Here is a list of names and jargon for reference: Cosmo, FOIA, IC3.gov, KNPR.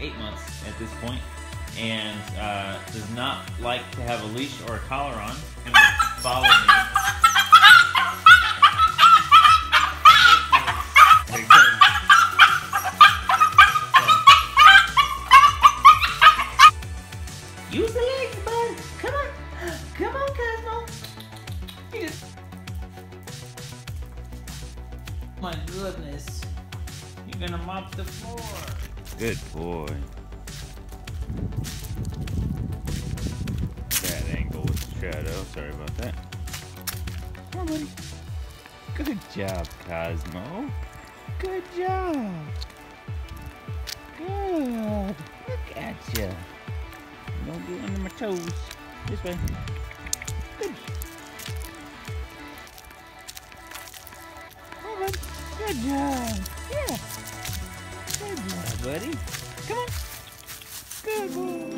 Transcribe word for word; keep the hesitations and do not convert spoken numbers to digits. eight months at this point, and uh, does not like to have a leash or a collar on, and will follow me. Use the legs, bud! Come on! Come on, Cosmo! You just... My goodness. You're gonna mop the floor. Good boy. Bad angle with the shadow. Sorry about that. Come on, buddy. Good job, Cosmo. Good job. Good. Look at you. Don't be under my toes. This way. Good. Come on, buddy. Good job. Yeah. Good job, buddy. Come on. Good boy.